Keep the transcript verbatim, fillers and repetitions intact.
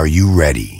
Are you ready?